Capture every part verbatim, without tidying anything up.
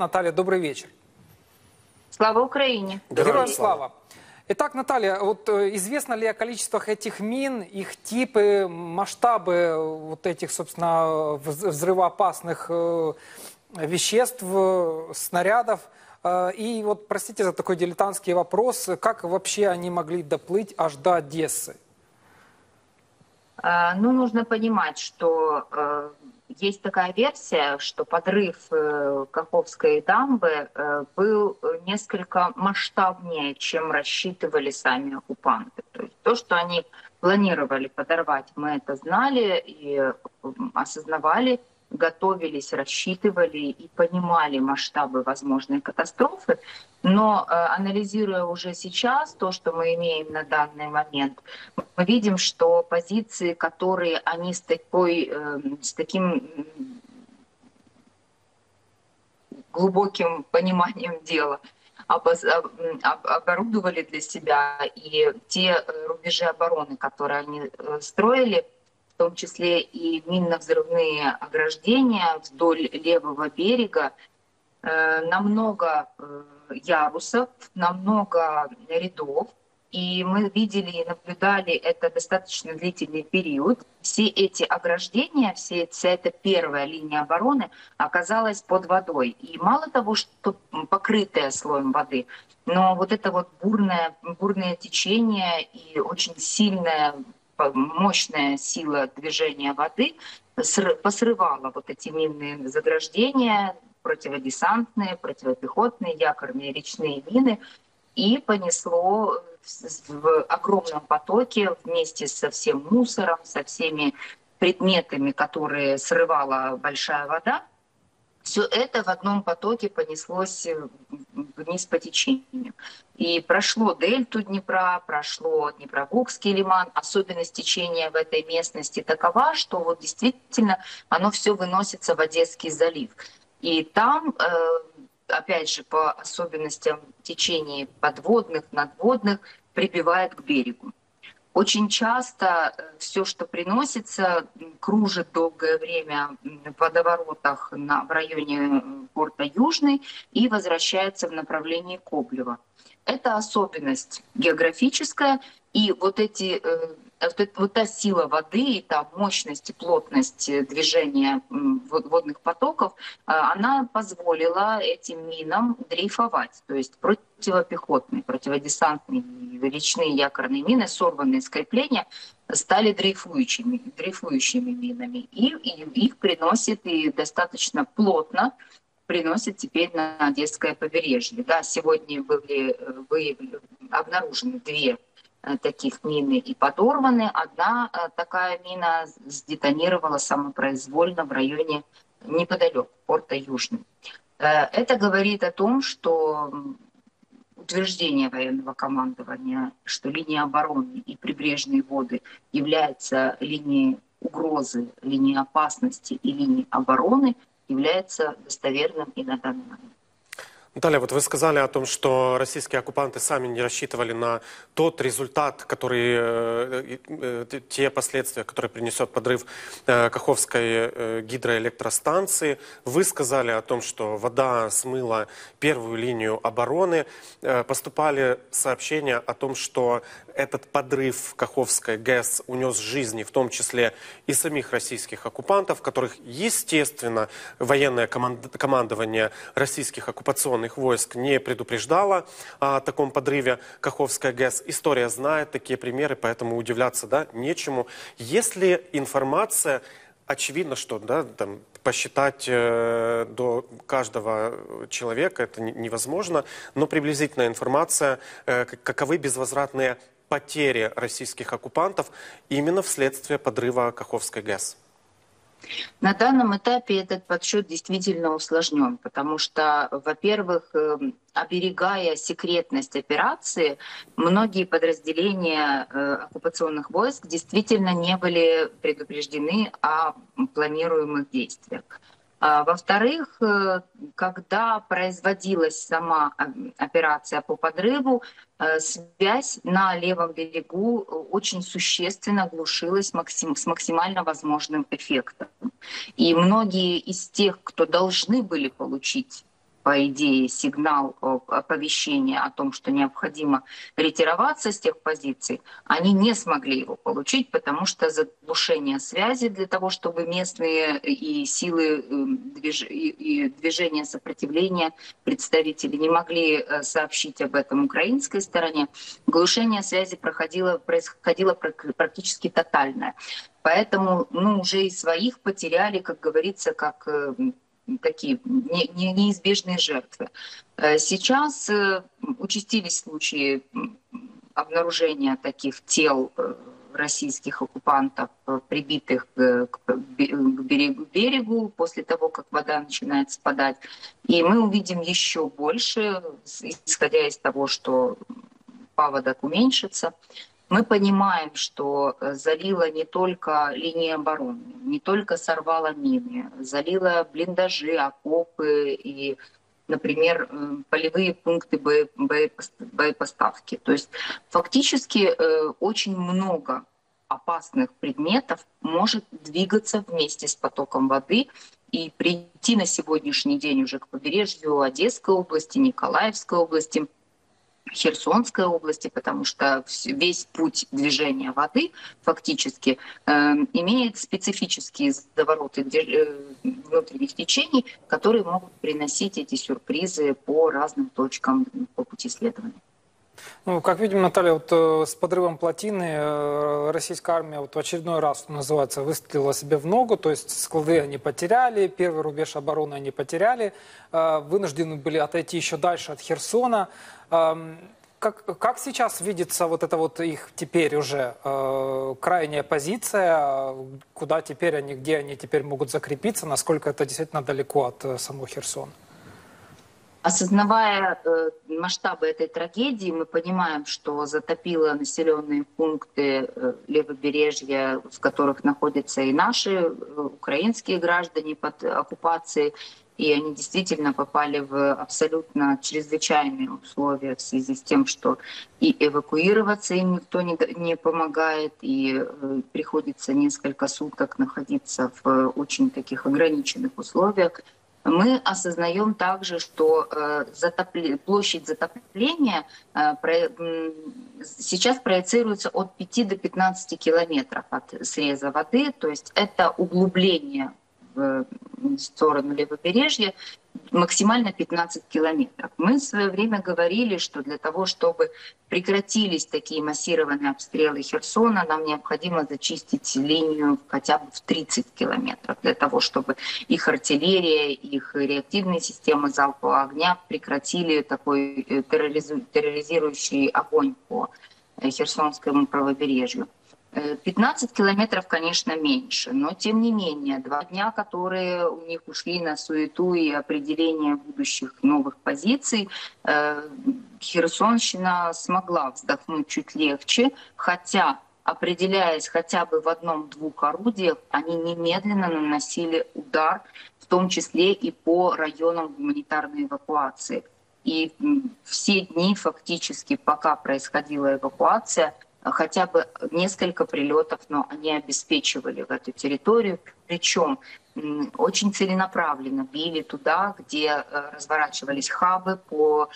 Наталья, добрый вечер. Слава Украине. Героям слава. Итак, Наталья, вот известно ли о количествах этих мин, их типы, масштабы вот этих, собственно, взрывоопасных веществ, снарядов? И вот, простите за такой дилетантский вопрос, как вообще они могли доплыть аж до Одессы? Ну, нужно понимать, что... Есть такая версия, что подрыв Каховской дамбы был несколько масштабнее, чем рассчитывали сами оккупанты. То есть то, что они планировали подорвать, мы это знали и осознавали, готовились, рассчитывали и понимали масштабы возможной катастрофы. Но анализируя уже сейчас то, что мы имеем на данный момент, мы видим, что позиции, которые они с, такой, с таким глубоким пониманием дела оборудовали для себя, и те рубежи обороны, которые они строили, в том числе и минно-взрывные ограждения вдоль левого берега, намного ярусов, намного рядов. И мы видели и наблюдали это достаточно длительный период. Все эти ограждения, все, вся эта первая линия обороны оказалась под водой. И мало того, что покрытая слоем воды, но вот это вот бурное, бурное течение и очень сильная, мощная сила движения воды посрывала вот эти минные заграждения, противодесантные, противопехотные, якорные, речные мины, и понесло в огромном потоке вместе со всем мусором, со всеми предметами, которые срывала большая вода. Все это в одном потоке понеслось вниз по течению. И прошло Дельту Днепра, прошло Днепровско-Бугский лиман. Особенность течения в этой местности такова, что вот действительно оно все выносится в Одесский залив. И там, опять же, по особенностям течения подводных, надводных, прибивает к берегу. Очень часто все, что приносится, кружит долгое время в водоворотах на, в районе порта Южный и возвращается в направлении Коблева. Это особенность географическая, и вот эти... Вот та сила воды и та мощность и плотность движения водных потоков, она позволила этим минам дрейфовать. То есть противопехотные, противодесантные, речные якорные мины, сорванные с крепления, стали дрейфующими, дрейфующими минами. И, и их приносит и достаточно плотно приносит теперь на Одесское побережье. Да, сегодня были, были обнаружены две таких мины и подорваны. Одна такая мина сдетонировала самопроизвольно в районе неподалеку порта Южный. Это говорит о том, что утверждение военного командования, что линия обороны и прибрежные воды являются линией угрозы, линией опасности и линией обороны, является достоверным и на данный момент. Наталья, вот вы сказали о том, что российские оккупанты сами не рассчитывали на тот результат, который, те последствия, которые принесет подрыв Каховской гидроэлектростанции. Вы сказали о том, что вода смыла первую линию обороны. Поступали сообщения о том, что этот подрыв Каховской ГЭС унес жизни, в том числе и самих российских оккупантов, которых, естественно, военное командование российских оккупационных войск не предупреждала о таком подрыве Каховская ГЭС. История знает такие примеры, поэтому удивляться, да, нечему. Если информация, очевидно, что, да, там, посчитать э, до каждого человека это невозможно, но приблизительная информация, э, каковы безвозвратные потери российских оккупантов именно вследствие подрыва Каховской ГЭС? На данном этапе этот подсчет действительно усложнен, потому что, во-первых, оберегая секретность операции, многие подразделения оккупационных войск действительно не были предупреждены о планируемых действиях. Во-вторых, когда производилась сама операция по подрыву, связь на левом берегу очень существенно глушилась максим, с максимально возможным эффектом. И многие из тех, кто должны были получить по идее, сигнал оповещения о том, что необходимо ретироваться с тех позиций, они не смогли его получить, потому что заглушение связи для того, чтобы местные и силы движ... и движения сопротивления представители не могли сообщить об этом украинской стороне, глушение связи проходило, происходило практически тотальное. Поэтому ну, уже и своих потеряли, как говорится, как... такие неизбежные жертвы. Сейчас участились случаи обнаружения таких тел российских оккупантов, прибитых к берегу, берегу после того, как вода начинает спадать. И мы увидим еще больше, исходя из того, что паводок уменьшится. Мы понимаем, что залила не только линии обороны, не только сорвала мины, залила блиндажи, окопы и, например, полевые пункты боепоставки. То есть фактически очень много опасных предметов может двигаться вместе с потоком воды и прийти на сегодняшний день уже к побережью Одесской области, Николаевской области, Херсонской области, потому что весь путь движения воды фактически э, имеет специфические завороты внутренних течений, которые могут приносить эти сюрпризы по разным точкам по пути следования. Ну, как видим, Наталья, вот, э, с подрывом плотины э, российская армия вот, в очередной раз, что называется, выстрелила себе в ногу, то есть склады они потеряли, первый рубеж обороны они потеряли, э, вынуждены были отойти еще дальше от Херсона. Э, как, как сейчас видится вот эта вот их теперь уже э, крайняя позиция, куда теперь они, где они теперь могут закрепиться, насколько это действительно далеко от э, самого Херсона? Осознавая э, масштабы этой трагедии, мы понимаем, что затопило населенные пункты э, левобережья, в которых находятся и наши э, украинские граждане под оккупацией, и они действительно попали в абсолютно чрезвычайные условия в связи с тем, что и эвакуироваться им никто не, не помогает, и э, приходится несколько суток находиться в э, очень таких ограниченных условиях. Мы осознаем также, что э, затопли... площадь затопления э, про... сейчас проецируется от пяти до пятнадцати километров от среза воды. То есть это углубление в сторону левобережья максимально пятнадцать километров. Мы в свое время говорили, что для того, чтобы прекратились такие массированные обстрелы Херсона, нам необходимо зачистить линию хотя бы в тридцать километров, для того, чтобы их артиллерия, их реактивные системы залпового огня прекратили такой терроризирующий огонь по Херсонскому правобережью. пятнадцать километров, конечно, меньше, но тем не менее, два дня, которые у них ушли на суету и определение будущих новых позиций, Херсонщина смогла вздохнуть чуть легче, хотя, определяясь хотя бы в одном-двух орудиях, они немедленно наносили удар, в том числе и по районам гуманитарной эвакуации. И все дни фактически, пока происходила эвакуация, хотя бы несколько прилетов, но они обеспечивали в эту территорию. Причем очень целенаправленно били туда, где разворачивались хабы по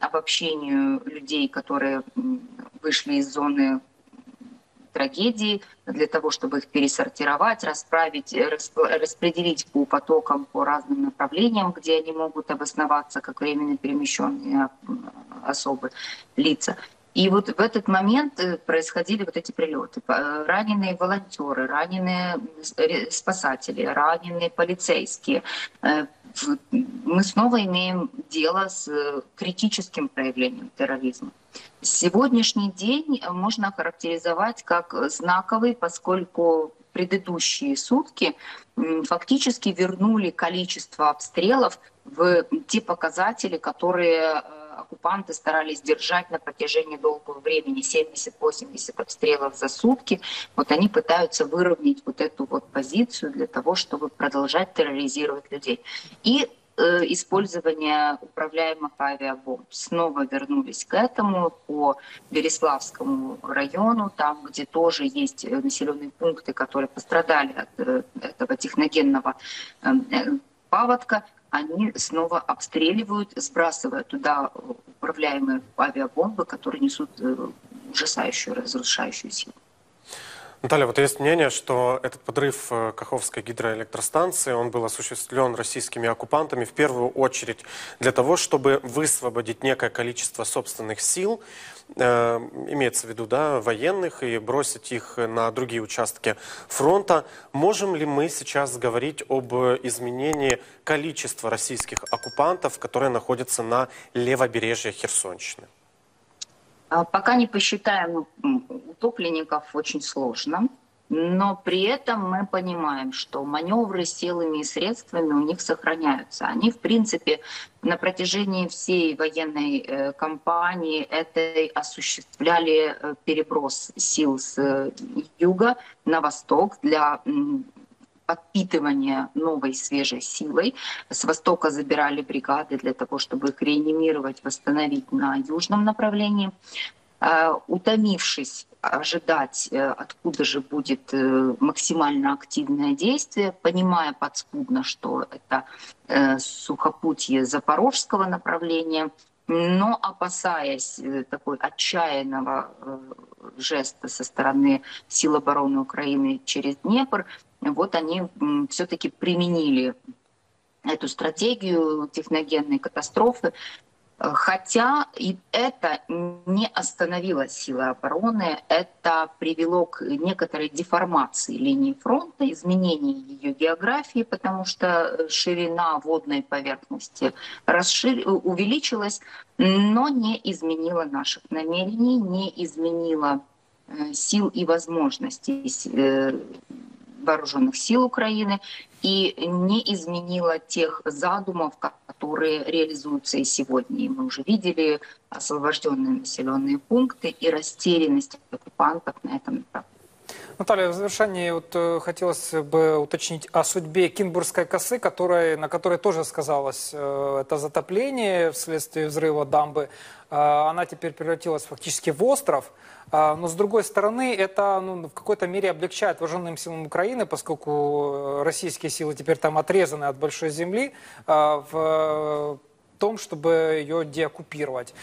обобщению людей, которые вышли из зоны трагедии, для того, чтобы их пересортировать, расправить, распределить по потокам, по разным направлениям, где они могут обосноваться как временно перемещенные особы, лица. И вот в этот момент происходили вот эти прилеты. Раненые волонтеры, раненые спасатели, раненые полицейские. Мы снова имеем дело с критическим проявлением терроризма. Сегодняшний день можно охарактеризовать как знаковый, поскольку предыдущие сутки фактически вернули количество обстрелов в те показатели, которые... оккупанты старались держать на протяжении долгого времени, семьдесят-восемьдесят обстрелов за сутки. Вот они пытаются выровнять вот эту вот позицию для того, чтобы продолжать терроризировать людей. И э, использование управляемых авиабомб. Снова вернулись к этому по Береславскому району, там, где тоже есть населенные пункты, которые пострадали от э, этого техногенного э, паводка. они снова обстреливают, сбрасывая туда управляемые авиабомбы, которые несут ужасающую, разрушающую силу. Наталья, вот есть мнение, что этот подрыв Каховской гидроэлектростанции, он был осуществлен российскими оккупантами в первую очередь для того, чтобы высвободить некое количество собственных сил, э, имеется в виду, да, военных, и бросить их на другие участки фронта. Можем ли мы сейчас говорить об изменении количества российских оккупантов, которые находятся на левобережье Херсонщины? Пока не посчитаем утопленников, очень сложно, но при этом мы понимаем, что маневры силами и средствами у них сохраняются. Они, в принципе, на протяжении всей военной кампании этой осуществляли переброс сил с юга на восток для подпитывание новой свежей силой. С востока забирали бригады для того, чтобы их реанимировать, восстановить на южном направлении. Утомившись ожидать, откуда же будет максимально активное действие, понимая подспудно, что это сухопутье запорожского направления, но опасаясь такой отчаянного жеста со стороны Сил обороны Украины через Днепр, вот они все-таки применили эту стратегию техногенной катастрофы. Хотя и это не остановило силы обороны, это привело к некоторой деформации линии фронта, изменению ее географии, потому что ширина водной поверхности расшир... увеличилась, но не изменила наших намерений, не изменила сил и возможностей вооруженных сил Украины и не изменила тех задумов, которые реализуются и сегодня. И мы уже видели освобожденные населенные пункты и растерянность оккупантов на этом направлении. Наталья, в завершении вот, хотелось бы уточнить о судьбе Кинбурнской косы, которой, на которой тоже сказалось э, это затопление вследствие взрыва дамбы. Э, она теперь превратилась фактически в остров. Э, но с другой стороны, это ну, в какой-то мере облегчает вооруженным силам Украины, поскольку российские силы теперь там отрезаны от большой земли, э, в том, чтобы ее деоккупировать.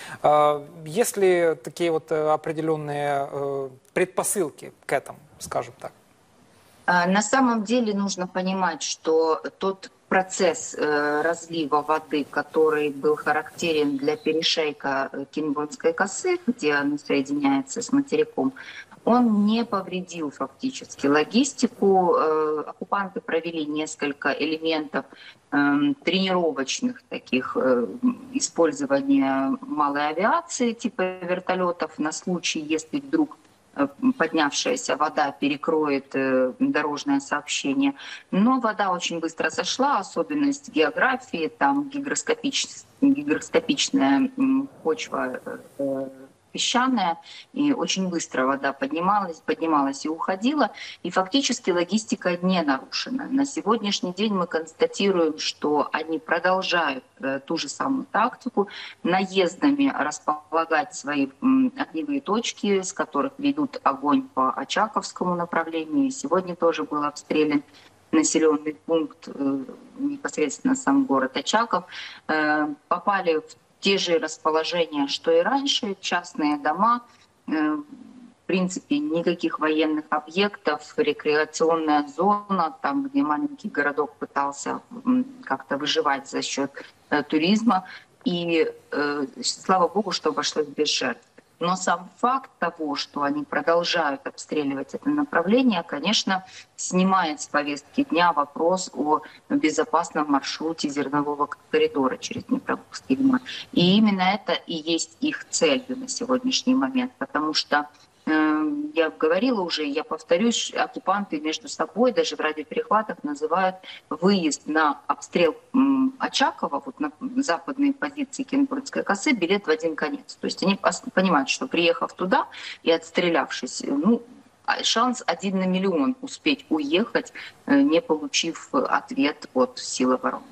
Есть ли такие вот определенные предпосылки к этому, скажем так? На самом деле нужно понимать, что тот процесс разлива воды, который был характерен для перешейка Кинбурнской косы, где она соединяется с материком, он не повредил фактически логистику. Оккупанты провели несколько элементов тренировочных таких использования малой авиации типа вертолетов на случай, если вдруг поднявшаяся вода перекроет дорожное сообщение. Но вода очень быстро сошла, особенность географии, там гигроскопич... гигроскопичная почва песчаная, и очень быстро вода поднималась, поднималась и уходила, и фактически логистика не нарушена. На сегодняшний день мы констатируем, что они продолжают э, ту же самую тактику, наездами располагать свои м, огневые точки, с которых ведут огонь по Очаковскому направлению. Сегодня тоже был обстрелян населенный пункт, э, непосредственно сам город Очаков. Э, попали в те же расположения, что и раньше, частные дома, в принципе, никаких военных объектов, рекреационная зона, там, где маленький городок пытался как-то выживать за счет туризма. И слава богу, что обошлось без жертв. Но сам факт того, что они продолжают обстреливать это направление, конечно, снимает с повестки дня вопрос о безопасном маршруте зернового коридора через Днепровский лиман. И именно это и есть их целью на сегодняшний момент, потому что я говорила уже, я повторюсь, оккупанты между собой даже в радиоперехватах называют выезд на обстрел Очакова, вот на западные позиции Кинбурнской косы, билет в один конец. То есть они понимают, что приехав туда и отстрелявшись, ну, шанс один на миллион успеть уехать, не получив ответ от сил обороны.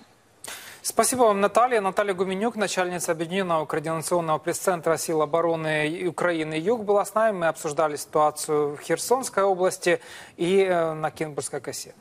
Спасибо вам, Наталья. Наталья Гуменюк, начальница Объединенного координационного пресс-центра Сил обороны Украины «Юг», была с нами. Мы обсуждали ситуацию в Херсонской области и на Кинбурнской косе.